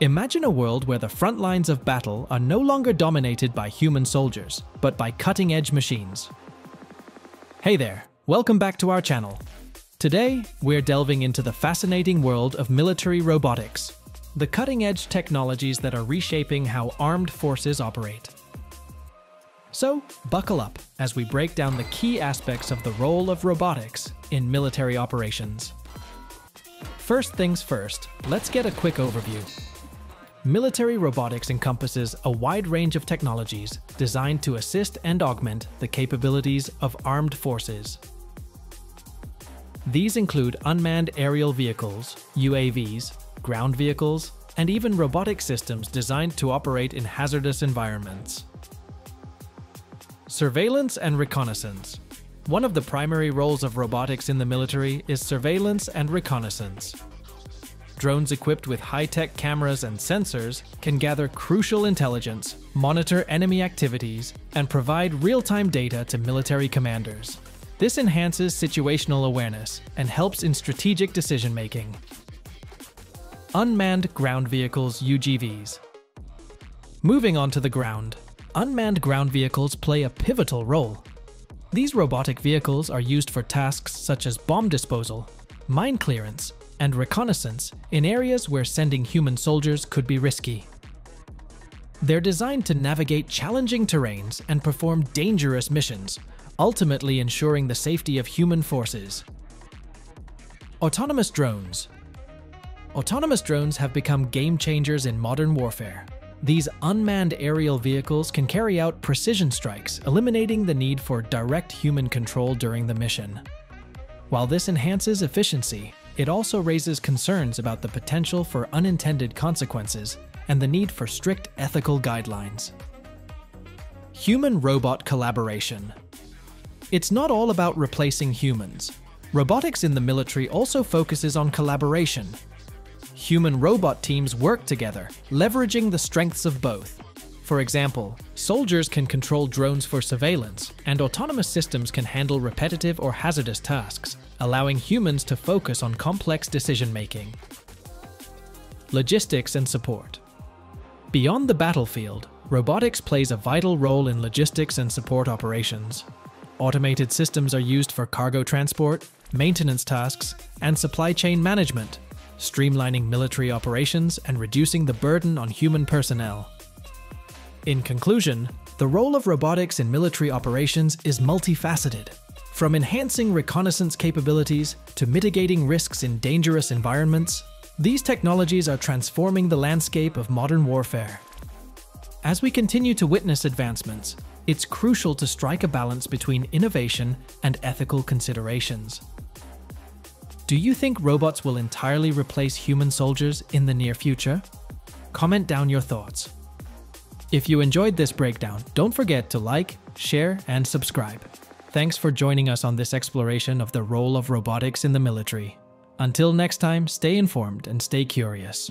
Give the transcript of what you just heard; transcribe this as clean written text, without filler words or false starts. Imagine a world where the front lines of battle are no longer dominated by human soldiers, but by cutting-edge machines. Hey there, welcome back to our channel. Today, we're delving into the fascinating world of military robotics, the cutting-edge technologies that are reshaping how armed forces operate. So, buckle up as we break down the key aspects of the role of robotics in military operations. First things first, let's get a quick overview. Military robotics encompasses a wide range of technologies designed to assist and augment the capabilities of armed forces. These include unmanned aerial vehicles, UAVs, ground vehicles, and even robotic systems designed to operate in hazardous environments. Surveillance and reconnaissance. One of the primary roles of robotics in the military is surveillance and reconnaissance. Drones equipped with high-tech cameras and sensors can gather crucial intelligence, monitor enemy activities, and provide real-time data to military commanders. This enhances situational awareness and helps in strategic decision-making. Unmanned ground vehicles, UGVs. Moving on to the ground, unmanned ground vehicles play a pivotal role. These robotic vehicles are used for tasks such as bomb disposal, mine clearance, and reconnaissance in areas where sending human soldiers could be risky. They're designed to navigate challenging terrains and perform dangerous missions, ultimately ensuring the safety of human forces. Autonomous drones. Autonomous drones have become game changers in modern warfare. These unmanned aerial vehicles can carry out precision strikes, eliminating the need for direct human control during the mission. While this enhances efficiency, it also raises concerns about the potential for unintended consequences and the need for strict ethical guidelines. Human-robot collaboration. It's not all about replacing humans. Robotics in the military also focuses on collaboration. Human-robot teams work together, leveraging the strengths of both. For example, soldiers can control drones for surveillance, and autonomous systems can handle repetitive or hazardous tasks, allowing humans to focus on complex decision-making. Logistics and support. Beyond the battlefield, robotics plays a vital role in logistics and support operations. Automated systems are used for cargo transport, maintenance tasks, and supply chain management, streamlining military operations and reducing the burden on human personnel. In conclusion, the role of robotics in military operations is multifaceted, from enhancing reconnaissance capabilities to mitigating risks in dangerous environments. These technologies are transforming the landscape of modern warfare. As we continue to witness advancements, it's crucial to strike a balance between innovation and ethical considerations. Do you think robots will entirely replace human soldiers in the near future? Comment down your thoughts. If you enjoyed this breakdown, don't forget to like, share, and subscribe. Thanks for joining us on this exploration of the role of robotics in the military. Until next time, stay informed and stay curious.